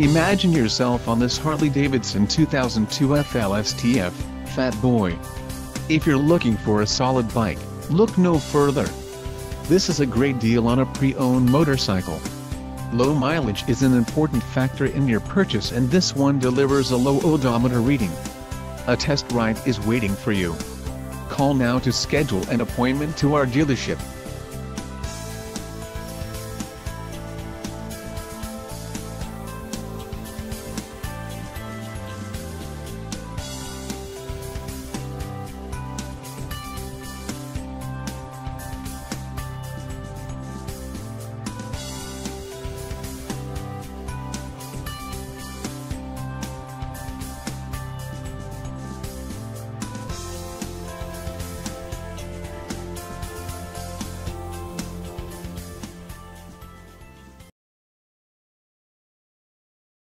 Imagine yourself on this Harley-Davidson 2002 FLSTF, Fat Boy. If you're looking for a solid bike, look no further. This is a great deal on a pre-owned motorcycle. Low mileage is an important factor in your purchase, and this one delivers a low odometer reading. A test ride is waiting for you. Call now to schedule an appointment to our dealership.